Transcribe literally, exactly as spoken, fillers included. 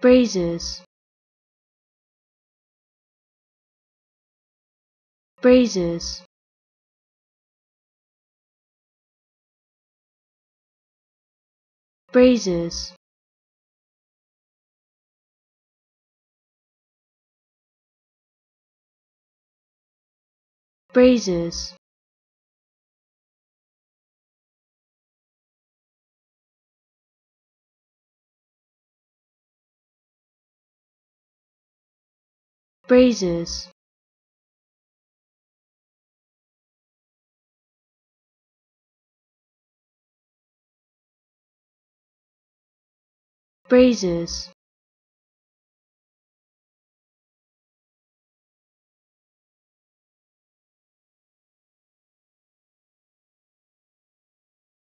Braises, braises, braises, braises, braises, braises.